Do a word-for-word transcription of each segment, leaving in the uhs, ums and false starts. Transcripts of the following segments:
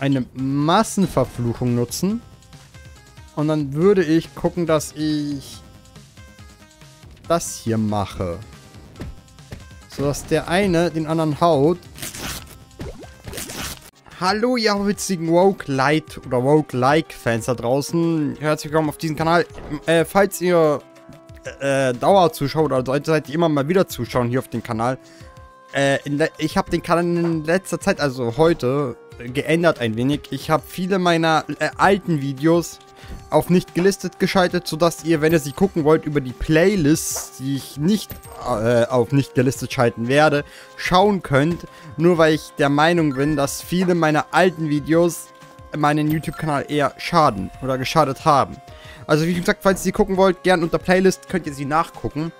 eine Massenverfluchung nutzen. Und dann würde ich gucken, dass ich das hier mache. Sodass der eine den anderen haut. Hallo, ihr witzigen Roguelite oder Roguelike-Fans da draußen. Herzlich willkommen auf diesem Kanal. Äh, falls ihr äh, Dauer zuschaut oder seid ihr immer mal wieder zuschauen hier auf dem Kanal. Äh, ich habe den Kanal in letzter Zeit, also heute, geändert ein wenig. Ich habe viele meiner äh, alten Videos auf nicht gelistet geschaltet, sodass ihr, wenn ihr sie gucken wollt, über die Playlist, die ich nicht äh, auf nicht gelistet schalten werde, schauen könnt. Nur weil ich der Meinung bin, dass viele meiner alten Videos meinen YouTube-Kanal eher schaden oder geschadet haben. Also wie gesagt, falls ihr sie gucken wollt, gern unter Playlist könnt ihr sie nachgucken.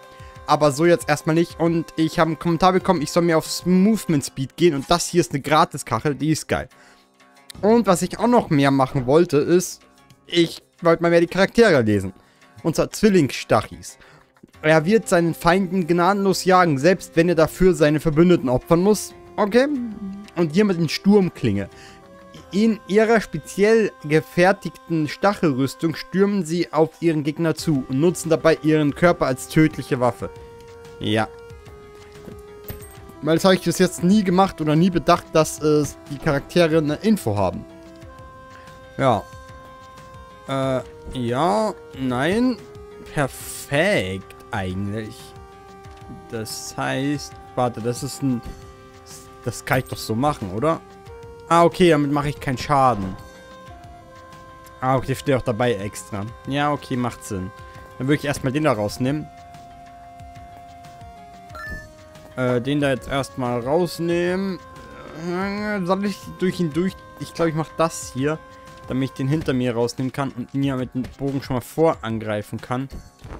Aber so jetzt erstmal nicht. Und ich habe einen Kommentar bekommen, ich soll mir aufs Movement Speed gehen. Und das hier ist eine Gratis-Kachel, die ist geil. Und was ich auch noch mehr machen wollte, ist, ich wollte mal mehr die Charaktere lesen. Und zwar Zwillingsstachis. Er wird seinen Feinden gnadenlos jagen, selbst wenn er dafür seine Verbündeten opfern muss. Okay. Und hier mit den Sturmklinge. In ihrer speziell gefertigten Stachelrüstung stürmen sie auf ihren Gegner zu und nutzen dabei ihren Körper als tödliche Waffe. Ja. Weil das habe ich bis jetzt nie gemacht oder nie bedacht, dass äh, die Charaktere eine Info haben. Ja. Äh, ja, nein. Perfekt eigentlich. Das heißt, warte, das ist ein... Das kann ich doch so machen, oder? Ah, okay, damit mache ich keinen Schaden. Ah, okay, steht auch dabei extra. Ja, okay, macht Sinn. Dann würde ich erstmal den da rausnehmen. Äh, den da jetzt erstmal rausnehmen. Soll ich durch ihn durch... Ich glaube, ich mache das hier, damit ich den hinter mir rausnehmen kann und ihn ja mit dem Bogen schon mal vor angreifen kann.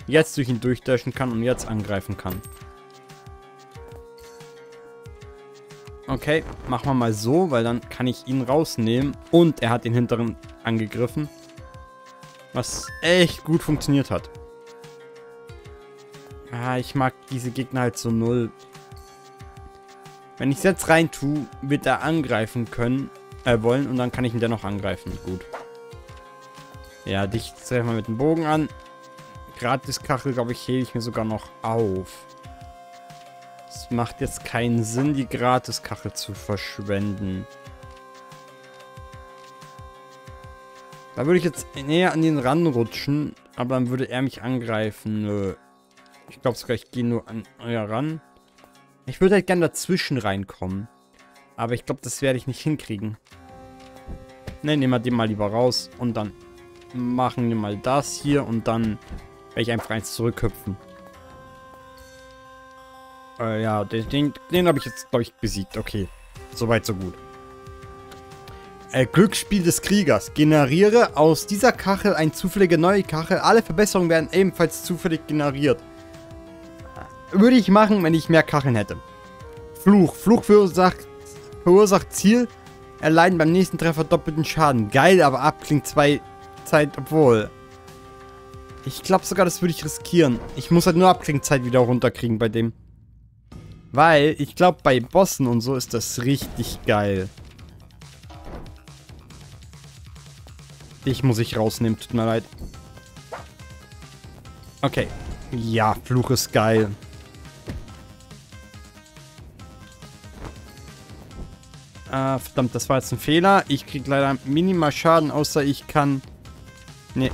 Jetzt durch ihn durchdashen kann und jetzt angreifen kann. Okay, machen wir mal so, weil dann kann ich ihn rausnehmen. Und er hat den hinteren angegriffen. Was echt gut funktioniert hat. Ah, ich mag diese Gegner halt so null. Wenn ich es jetzt rein tue, wird er angreifen können, äh, wollen. Und dann kann ich ihn dennoch angreifen. Gut. Ja, dich treffen wir mit dem Bogen an. Gratiskachel, glaube ich, hebe ich mir sogar noch auf. Es macht jetzt keinen Sinn, die Gratiskachel zu verschwenden. Da würde ich jetzt näher an den Rand rutschen, aber dann würde er mich angreifen. Nö. Ich glaube sogar, ich gehe nur an euer ran. Ich würde halt gerne dazwischen reinkommen. Aber ich glaube, das werde ich nicht hinkriegen. Ne, nehmen wir den mal lieber raus und dann machen wir mal das hier und dann werde ich einfach eins zurückhüpfen. Ja, den, den, den habe ich jetzt, glaube ich, besiegt. Okay, soweit so gut. Äh, Glücksspiel des Kriegers. Generiere aus dieser Kachel eine zufällige neue Kachel. Alle Verbesserungen werden ebenfalls zufällig generiert. Würde ich machen, wenn ich mehr Kacheln hätte. Fluch. Fluch verursacht, verursacht Ziel. Erleiden beim nächsten Treffer doppelten Schaden. Geil, aber abklingt zwei Zeit, obwohl... Ich glaube sogar, das würde ich riskieren. Ich muss halt nur Abklingzeit wieder runterkriegen bei dem. Weil, ich glaube, bei Bossen und so ist das richtig geil. Dich muss ich rausnehmen, tut mir leid. Okay. Ja, Fluch ist geil. Ah, verdammt, das war jetzt ein Fehler. Ich krieg leider minimal Schaden, außer ich kann... Ne.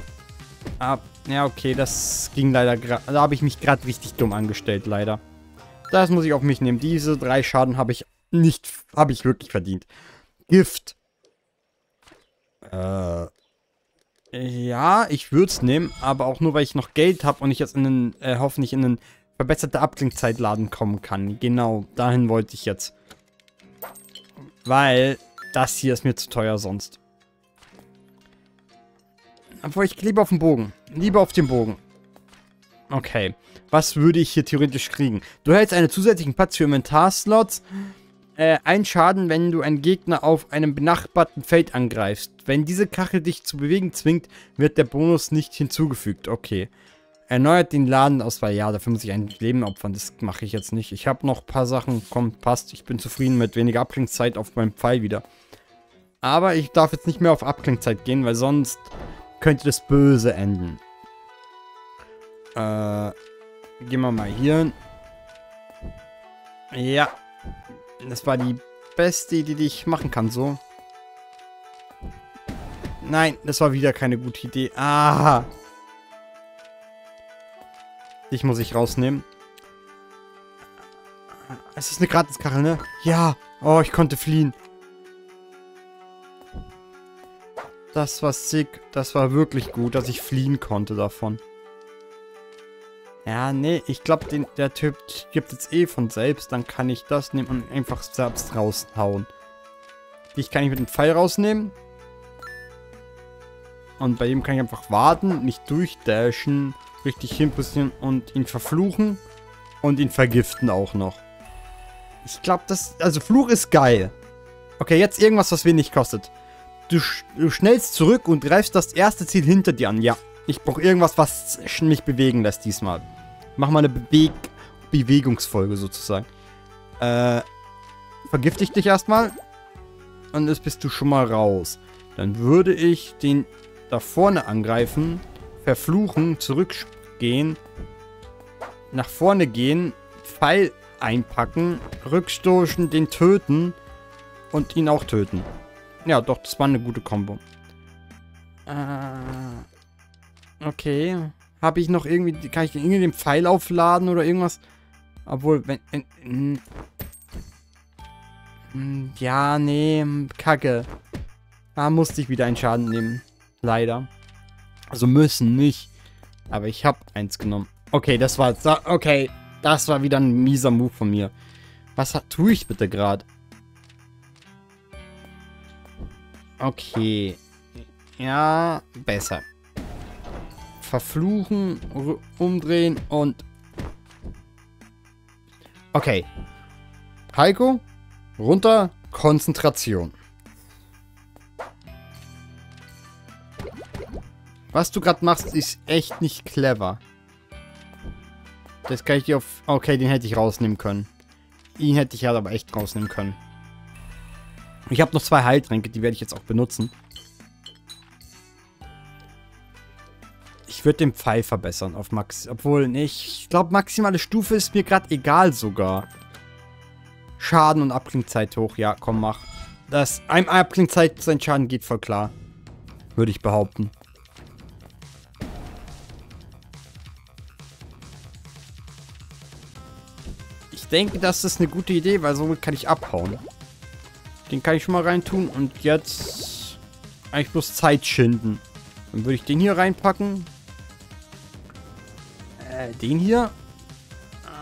Ah, ja, okay, das ging leider gerade... Da habe ich mich gerade richtig dumm angestellt, leider. Das muss ich auf mich nehmen. Diese drei Schaden habe ich nicht, habe ich wirklich verdient. Gift. Äh. Ja, ich würde es nehmen, aber auch nur, weil ich noch Geld habe und ich jetzt in den, äh, hoffentlich in einen verbesserte Abklingzeitladen kommen kann. Genau, dahin wollte ich jetzt. Weil das hier ist mir zu teuer sonst. Obwohl, ich lieber auf den Bogen. Lieber auf den Bogen. Okay, was würde ich hier theoretisch kriegen? Du hältst einen zusätzlichen Platz für Inventarslots. Äh, ein Schaden, wenn du einen Gegner auf einem benachbarten Feld angreifst. Wenn diese Kachel dich zu bewegen zwingt, wird der Bonus nicht hinzugefügt. Okay. Erneuert den Ladenauswahl. Ja, dafür muss ich ein Leben opfern. Das mache ich jetzt nicht. Ich habe noch ein paar Sachen. Komm, passt. Ich bin zufrieden mit weniger Abklingszeit auf meinem Pfeil wieder. aber ich darf jetzt nicht mehr auf Abklingzeit gehen, weil sonst könnte das böse enden. Äh, gehen wir mal hier. Ja, das war die beste Idee, die ich machen kann, so. Nein, das war wieder keine gute Idee. Ah! Dich muss ich rausnehmen. Es ist eine Gratiskachel, ne? Ja! Oh, ich konnte fliehen. Das war sick. Das war wirklich gut, dass ich fliehen konnte davon. Ja, nee, ich glaube, der Typ gibt jetzt eh von selbst. Dann kann ich das nehmen und einfach selbst raushauen. Dich kann ich mit dem Pfeil rausnehmen. Und bei ihm kann ich einfach warten, nicht durchdashen, richtig hinpussieren und ihn verfluchen. Und ihn vergiften auch noch. Ich glaube, das... Also, Fluch ist geil. Okay, jetzt irgendwas, was wenig kostet. Du, sch du schnellst zurück und greifst das erste Ziel hinter dir an. Ja, ich brauche irgendwas, was mich bewegen lässt diesmal. Mach mal eine Beweg Bewegungsfolge sozusagen. Äh, vergifte ich dich erstmal. Und jetzt bist du schon mal raus. Dann würde ich den da vorne angreifen, verfluchen, zurückgehen, nach vorne gehen, Pfeil einpacken, rückstoßen, den töten und ihn auch töten. Ja, doch, das war eine gute Kombo. Äh, okay. Habe ich noch irgendwie, kann ich irgendwie den Pfeil aufladen oder irgendwas? Obwohl, wenn... Äh, äh, ja, nee, kacke. Da musste ich wieder einen Schaden nehmen. Leider. Also müssen nicht. Aber ich habe eins genommen. Okay, das war... Okay, das war wieder ein mieser Move von mir. Was hat, tue ich bitte gerade? Okay. Ja, besser. Verfluchen, umdrehen und... Okay. Heiko, runter, Konzentration. Was du gerade machst, ist echt nicht clever. Das kann ich dir auf... Okay, den hätte ich rausnehmen können. Ihn hätte ich ja aber echt rausnehmen können. Ich habe noch zwei Heiltränke, die werde ich jetzt auch benutzen. Ich würde den Pfeil verbessern auf Max. Obwohl, nee, ich glaube, maximale Stufe ist mir gerade egal sogar. Schaden und Abklingzeit hoch. Ja, komm, mach. Das ein Abklingzeit, sein Schaden geht voll klar. Würde ich behaupten. Ich denke, das ist eine gute Idee, weil somit kann ich abhauen. Den kann ich schon mal reintun und jetzt eigentlich bloß Zeit schinden. Dann würde ich den hier reinpacken. Äh, den hier?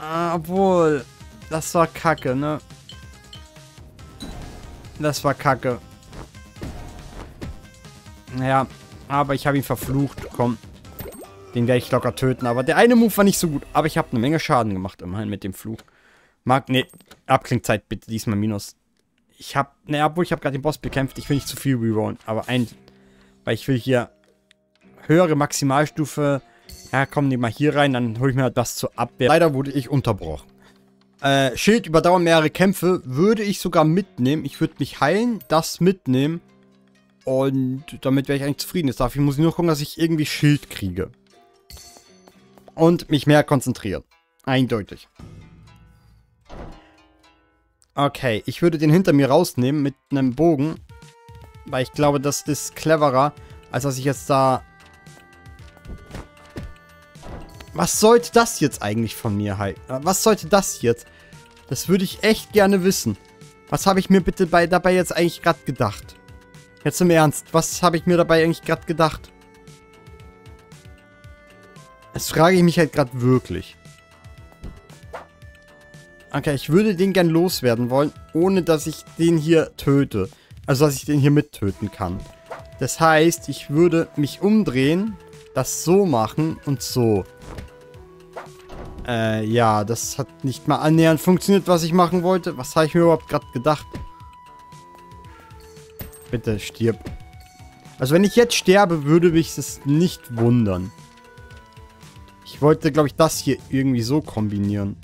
Ah, obwohl, das war kacke, ne? Das war kacke. Naja, aber ich habe ihn verflucht. Komm. Den werde ich locker töten. Aber der eine Move war nicht so gut. Aber ich habe eine Menge Schaden gemacht, immerhin mit dem Fluch. Magnet, Abklingzeit bitte, diesmal minus. Ich hab, ne, obwohl ich habe gerade den Boss bekämpft, ich will nicht zu viel rerollen, aber ein, weil ich will hier höhere Maximalstufe, ja komm, nehm mal hier rein, dann hole ich mir halt das zur Abwehr. Leider wurde ich unterbrochen. Äh, Schild überdauern mehrere Kämpfe, würde ich sogar mitnehmen, ich würde mich heilen, das mitnehmen und damit wäre ich eigentlich zufrieden. Jetzt darf ich, muss nur gucken, dass ich irgendwie Schild kriege. Und mich mehr konzentrieren, eindeutig. Okay, ich würde den hinter mir rausnehmen mit einem Bogen, weil ich glaube, das ist cleverer, als dass ich jetzt da... Was sollte das jetzt eigentlich von mir halten? Was sollte das jetzt? Das würde ich echt gerne wissen. Was habe ich mir bitte bei, dabei jetzt eigentlich gerade gedacht? Jetzt im Ernst, was habe ich mir dabei eigentlich gerade gedacht? Das frage ich mich halt gerade wirklich. Okay, ich würde den gern loswerden wollen, ohne dass ich den hier töte. Also, dass ich den hier mittöten kann. Das heißt, ich würde mich umdrehen, das so machen und so. Äh, ja, das hat nicht mal annähernd funktioniert, was ich machen wollte. Was habe ich mir überhaupt gerade gedacht? Bitte, stirb. Also, wenn ich jetzt sterbe, würde mich das nicht wundern. Ich wollte, glaube ich, das hier irgendwie so kombinieren.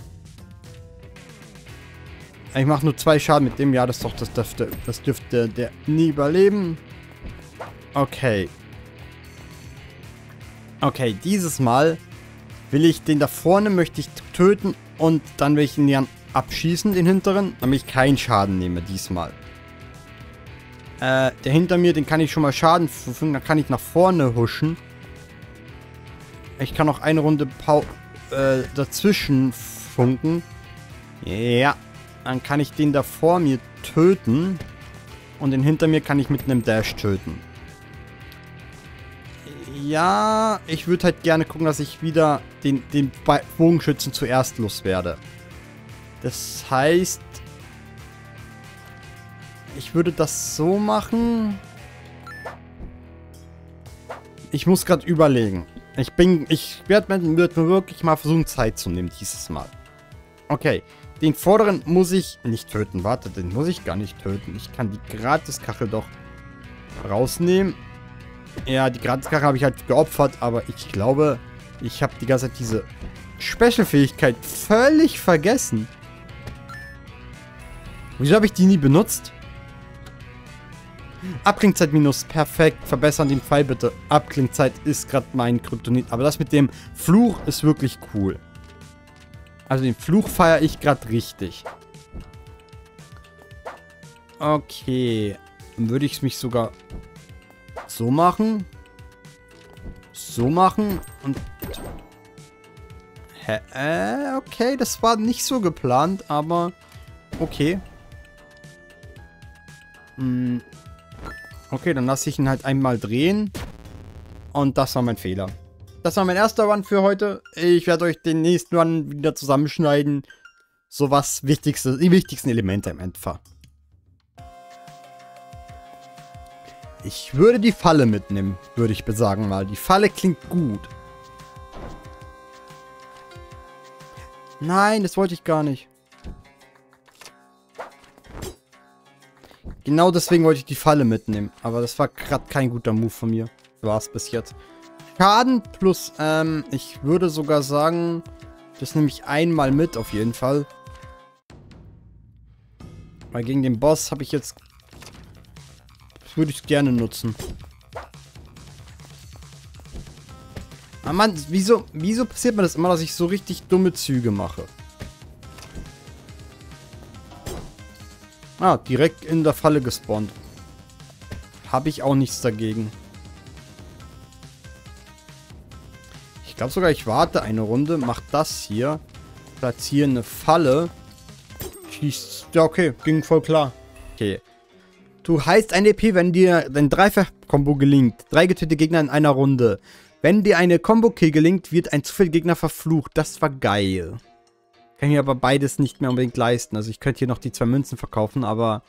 Ich mache nur zwei Schaden mit dem. Ja, das doch, das dürfte, das dürfte der nie überleben. Okay. Okay, dieses Mal will ich den da vorne, möchte ich töten und dann will ich ihn dann abschießen, den hinteren, damit ich keinen Schaden nehme diesmal. Äh, der hinter mir, den kann ich schon mal Schaden zufügen, dann kann ich nach vorne huschen. Ich kann noch eine Runde Pau äh, dazwischen funken. Ja, dann kann ich den da vor mir töten und den hinter mir kann ich mit einem Dash töten. Ja, ich würde halt gerne gucken, dass ich wieder den, den Bogenschützen zuerst loswerde. Das heißt, ich würde das so machen. Ich muss gerade überlegen. Ich bin, ich werde mir wirklich mal versuchen, Zeit zu nehmen dieses Mal. Okay, den vorderen muss ich nicht töten. Warte, den muss ich gar nicht töten. Ich kann die Gratiskachel doch rausnehmen. Ja, die Gratiskachel habe ich halt geopfert, aber ich glaube, ich habe die ganze Zeit diese Special-Fähigkeit völlig vergessen. Wieso habe ich die nie benutzt? Abklingzeit minus, perfekt. Verbessern den Pfeil bitte. Abklingzeit ist gerade mein Kryptonit, aber das mit dem Fluch ist wirklich cool. Also den Fluch feiere ich gerade richtig. Okay, dann würde ich es mich sogar so machen. So machen. Und... Hä? Äh, okay, das war nicht so geplant, aber... Okay. Hm. Okay, dann lasse ich ihn halt einmal drehen. Und das war mein Fehler. Das war mein erster Run für heute. Ich werde euch den nächsten Run wieder zusammenschneiden. So was Wichtigste, die wichtigsten Elemente im Endeffekt. Ich würde die Falle mitnehmen, würde ich besagen mal. Die Falle klingt gut. Nein, das wollte ich gar nicht. Genau deswegen wollte ich die Falle mitnehmen. Aber das war gerade kein guter Move von mir. War es bis jetzt. Schaden plus, ähm, ich würde sogar sagen, das nehme ich einmal mit auf jeden Fall. Weil gegen den Boss habe ich jetzt... Würde ich gerne nutzen. Ah Mann, wieso, wieso passiert mir das immer, dass ich so richtig dumme Züge mache? Ah, direkt in der Falle gespawnt. Habe ich auch nichts dagegen. Ich glaube sogar, ich warte eine Runde, mach das hier, platziere eine Falle, schießt. Ja, okay, ging voll klar. Okay. Du heißt ein E P, wenn dir dein Dreifach-Kombo gelingt. Drei getötete Gegner in einer Runde. Wenn dir eine Combo-Kill gelingt, wird ein zufälliger Gegner verflucht. Das war geil. Kann mir aber beides nicht mehr unbedingt leisten. Also ich könnte hier noch die zwei Münzen verkaufen, aber...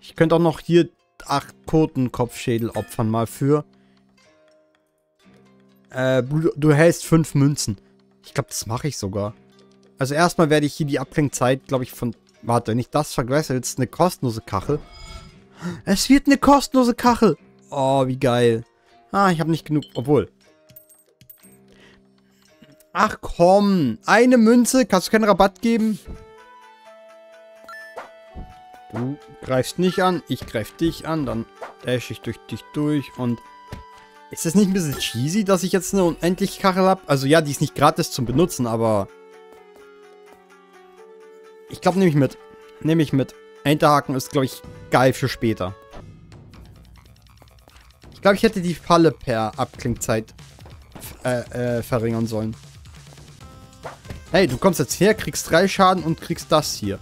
Ich könnte auch noch hier acht Kotenkopfschädel opfern mal für. Äh, du hältst fünf Münzen. Ich glaube, das mache ich sogar. Also erstmal werde ich hier die Abklingzeit, glaube ich, von... Warte, wenn ich das vergesse, jetzt ist eine kostenlose Kachel. Es wird eine kostenlose Kachel. Oh, wie geil. Ah, ich habe nicht genug. Obwohl. Ach komm. Eine Münze. Kannst du keinen Rabatt geben? Du greifst nicht an. Ich greife dich an. Dann dash ich durch dich durch. Und ist das nicht ein bisschen cheesy, dass ich jetzt eine unendliche Kachel habe? Also ja, die ist nicht gratis zum Benutzen, aber... Ich glaube, nehme ich mit. Nehme ich mit. Hinterhaken ist, glaube ich, geil für später. Ich glaube, ich hätte die Falle per Abklingzeit äh, äh, verringern sollen. Hey, du kommst jetzt her, kriegst drei Schaden und kriegst das hier.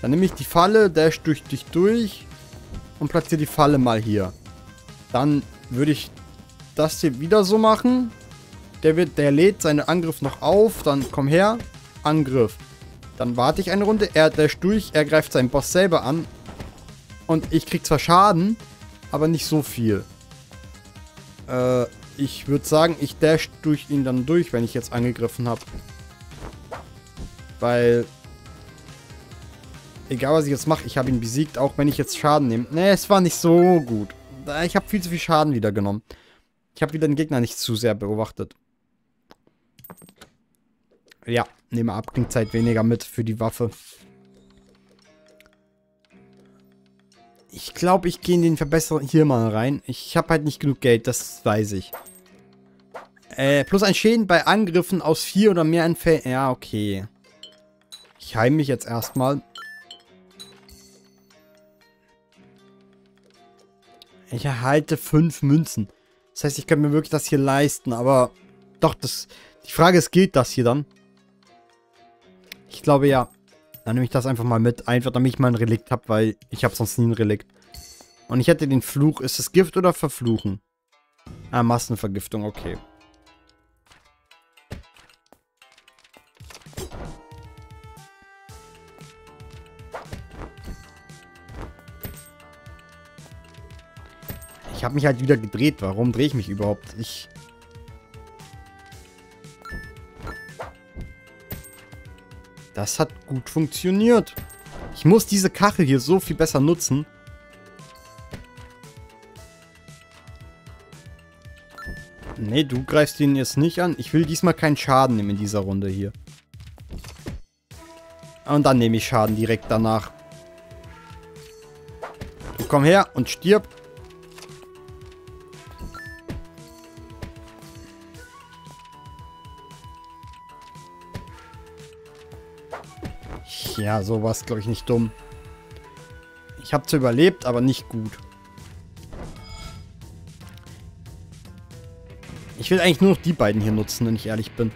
Dann nehme ich die Falle, dash durch dich durch und platziere die Falle mal hier. Dann würde ich das hier wieder so machen. Der, wird, der lädt seinen Angriff noch auf. Dann komm her. Angriff. Dann warte ich eine Runde, er dasht durch, er greift seinen Boss selber an. Und ich krieg zwar Schaden, aber nicht so viel. Äh, ich würde sagen, ich dash durch ihn dann durch, wenn ich jetzt angegriffen habe. Weil, egal was ich jetzt mache, ich habe ihn besiegt, auch wenn ich jetzt Schaden nehme. Nee, es war nicht so gut. Ich habe viel zu viel Schaden wieder genommen. Ich habe wieder den Gegner nicht zu sehr beobachtet. Ja, nehme Abklingzeit weniger mit für die Waffe. Ich glaube, ich gehe in den Verbesserer hier mal rein. Ich habe halt nicht genug Geld, das weiß ich. Äh, plus ein Schäden bei Angriffen aus vier oder mehr Anfällen. Ja, okay. Ich heim mich jetzt erstmal. Ich erhalte fünf Münzen. Das heißt, ich kann mir wirklich das hier leisten, aber doch, das. Die Frage ist, gilt das hier dann? Ich glaube ja. Dann nehme ich das einfach mal mit. Einfach, damit ich mal ein Relikt habe, weil ich habe sonst nie ein Relikt. Und ich hätte den Fluch. Ist es Gift oder Verfluchen? Ah, Massenvergiftung, okay. Ich habe mich halt wieder gedreht. Warum drehe ich mich überhaupt? Ich... Das hat gut funktioniert. Ich muss diese Kachel hier so viel besser nutzen. Nee, du greifst ihn jetzt nicht an. Ich will diesmal keinen Schaden nehmen in dieser Runde hier. Und dann nehme ich Schaden direkt danach. Du komm her und stirb. Ja, so war es, glaube ich, nicht dumm. Ich habe zwar überlebt, aber nicht gut. Ich will eigentlich nur noch die beiden hier nutzen, wenn ich ehrlich bin.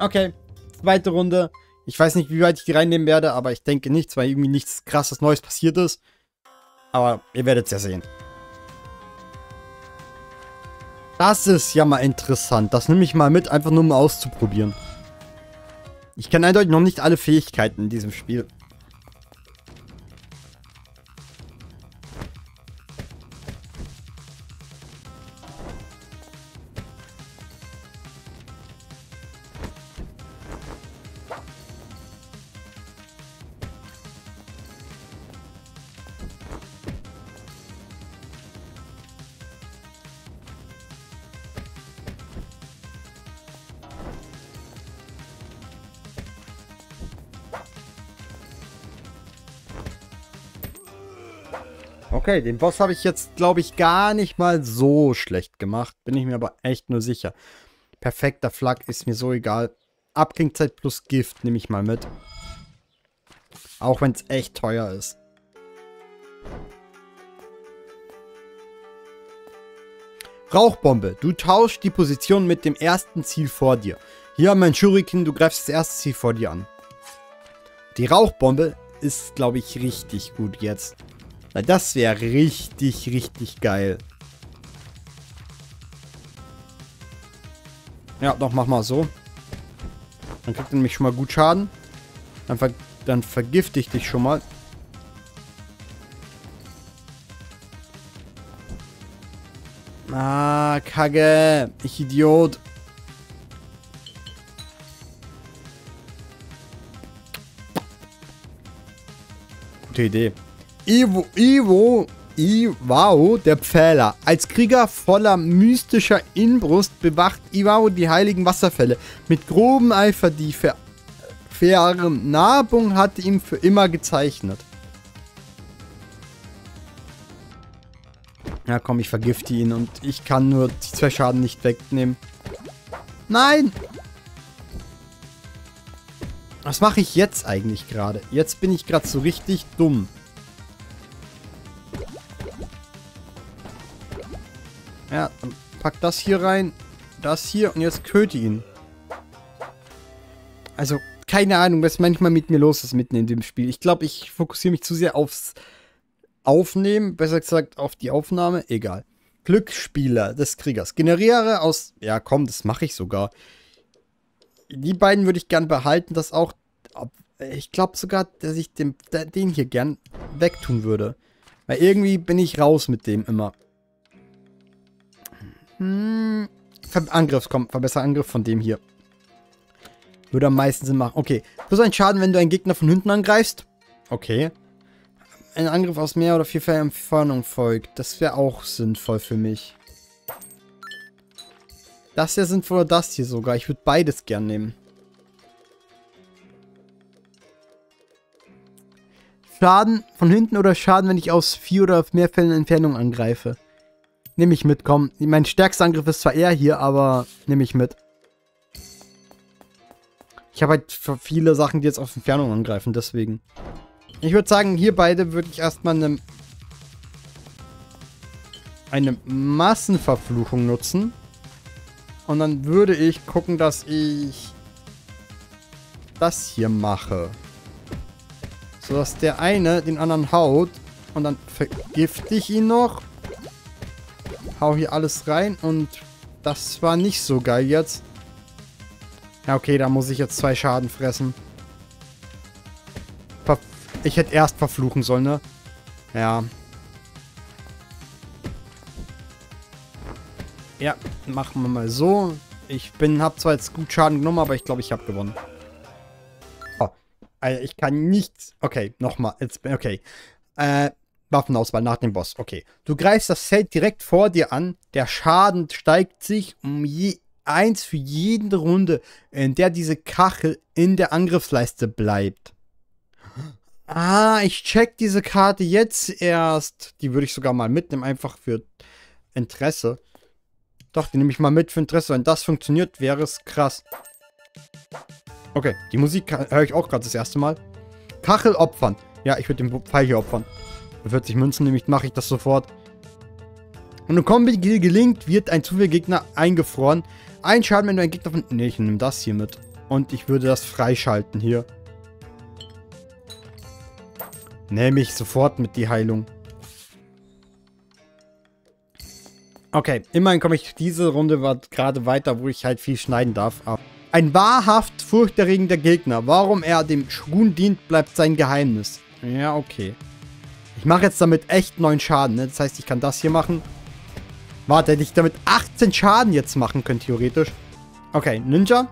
Okay, zweite Runde. Ich weiß nicht, wie weit ich die reinnehmen werde, aber ich denke nichts, weil irgendwie nichts krasses Neues passiert ist. Aber ihr werdet es ja sehen. Das ist ja mal interessant. Das nehme ich mal mit, einfach nur um auszuprobieren. Ich kenne eindeutig noch nicht alle Fähigkeiten in diesem Spiel. Okay, den Boss habe ich jetzt, glaube ich, gar nicht mal so schlecht gemacht. Bin ich mir aber echt nur sicher. Perfekter Flak ist mir so egal. Abklingzeit plus Gift nehme ich mal mit. Auch wenn es echt teuer ist. Rauchbombe. Du tauschst die Position mit dem ersten Ziel vor dir. Hier, mein Shuriken, du greifst das erste Ziel vor dir an. Die Rauchbombe ist, glaube ich, richtig gut jetzt. Das wäre richtig, richtig geil. Ja, doch, mach mal so. Dann kriegt er nämlich schon mal gut Schaden. Dann, ver dann vergifte ich dich schon mal. Ah, Kacke. Ich Idiot. Gute Idee. Ivo, Ivo, Iwao, der Pfähler. Als Krieger voller mystischer Inbrunst bewacht Iwao die heiligen Wasserfälle. Mit grobem Eifer, die Ver Vernarbung hat ihm für immer gezeichnet. Ja komm, ich vergifte ihn und ich kann nur die zwei Schaden nicht wegnehmen. Nein! Was mache ich jetzt eigentlich gerade? Jetzt bin ich gerade so richtig dumm. Ja, dann pack das hier rein, das hier und jetzt töte ihn. Also, keine Ahnung, was manchmal mit mir los ist mitten in dem Spiel. Ich glaube, ich fokussiere mich zu sehr aufs Aufnehmen, besser gesagt auf die Aufnahme, egal. Glücksspieler des Kriegers. Generiere aus... Ja, komm, das mache ich sogar. Die beiden würde ich gern behalten, das auch... Ich glaube sogar, dass ich den, den hier gern wegtun würde. Weil irgendwie bin ich raus mit dem immer. Hm, Ver Angriff, komm, verbessere Angriff von dem hier. Würde am meisten Sinn machen. Okay, plus ein Schaden, wenn du einen Gegner von hinten angreifst. Okay. Ein Angriff aus mehr oder vier Fällen Entfernung folgt. Das wäre auch sinnvoll für mich. Das hier sinnvoll oder das hier sogar. Ich würde beides gern nehmen. Schaden von hinten oder Schaden, wenn ich aus vier oder mehr Fällen Entfernung angreife. Nehme ich mit, komm. Mein stärkster Angriff ist zwar er hier, aber nehme ich mit. Ich habe halt viele Sachen, die jetzt auf Entfernung angreifen, deswegen. Ich würde sagen, hier beide würde ich erstmal eine, eine Massenverfluchung nutzen. Und dann würde ich gucken, dass ich das hier mache. Sodass der eine den anderen haut. Und dann vergifte ich ihn noch. Hau hier alles rein. Und das war nicht so geil jetzt. Ja, okay, da muss ich jetzt zwei Schaden fressen. Ver ich hätte erst verfluchen sollen, ne? Ja. Ja, machen wir mal so. Ich bin, hab zwar jetzt gut Schaden genommen, aber ich glaube, ich habe gewonnen. Oh, also ich kann nichts. Okay, nochmal. Okay. Äh, Waffenauswahl nach dem Boss. Okay. Du greifst das Zelt direkt vor dir an. Der Schaden steigt sich um je... eins für jede Runde, in der diese Kachel in der Angriffsleiste bleibt. Ah, ich check diese Karte jetzt erst. Die würde ich sogar mal mitnehmen, einfach für Interesse. Doch, die nehme ich mal mit für Interesse. Wenn das funktioniert, wäre es krass. Okay, die Musik höre ich auch gerade das erste Mal. Kachel opfern. Ja, ich würde den Pfeil hier opfern. Für vierzig Münzen nämlich mache ich das sofort. Und eine Kombi gelingt, wird ein Zufallsgegner eingefroren. Ein Schaden, wenn du einen Gegner von... Ne, ich nehme das hier mit. Und ich würde das freischalten hier. Nehme ich sofort mit die Heilung. Okay, immerhin komme ich diese Runde gerade weiter, wo ich halt viel schneiden darf. Aber ein wahrhaft furchterregender Gegner. Warum er dem Schwun dient, bleibt sein Geheimnis. Ja, okay. Ich mache jetzt damit echt neun Schaden, ne? Das heißt, ich kann das hier machen. Warte, hätte ich damit achtzehn Schaden jetzt machen können, theoretisch. Okay, Ninja.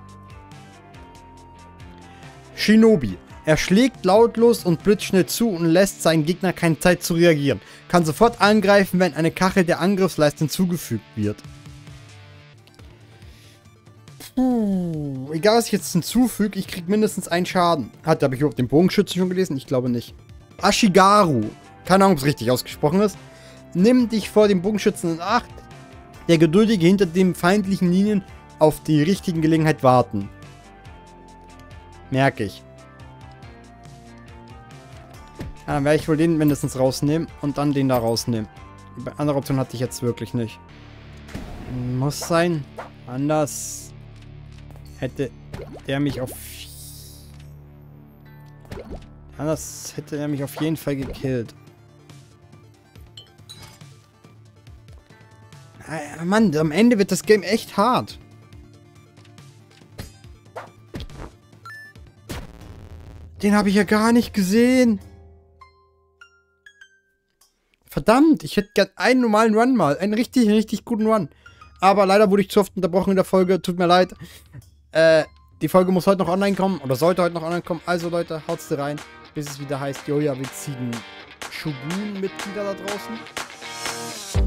Shinobi. Er schlägt lautlos und blitzschnell zu und lässt seinen Gegner keine Zeit zu reagieren. Kann sofort angreifen, wenn eine Kachel der Angriffsleiste hinzugefügt wird. Puh, egal, was ich jetzt hinzufüge, ich kriege mindestens einen Schaden. Hat, habe ich überhaupt den Bogenschützen schon gelesen? Ich glaube nicht. Ashigaru. Keine Ahnung, ob es richtig ausgesprochen ist. Nimm dich vor dem Bogenschützen in Acht. Der Geduldige hinter den feindlichen Linien auf die richtigen Gelegenheit warten. Merke ich. Ja, dann werde ich wohl den mindestens rausnehmen und dann den da rausnehmen. Andere Option hatte ich jetzt wirklich nicht. Muss sein. Anders hätte der mich auf... Anders hätte er mich auf jeden Fall gekillt. Mann, am Ende wird das Game echt hart. Den habe ich ja gar nicht gesehen. Verdammt, ich hätte gern einen normalen Run mal. Einen richtig, richtig guten Run. Aber leider wurde ich zu oft unterbrochen in der Folge. Tut mir leid. Äh, die Folge muss heute noch online kommen. Oder sollte heute noch online kommen. Also Leute, haut's da rein. Bis es wieder heißt, Joja, wir ziehen Shogun-Mitglieder da draußen.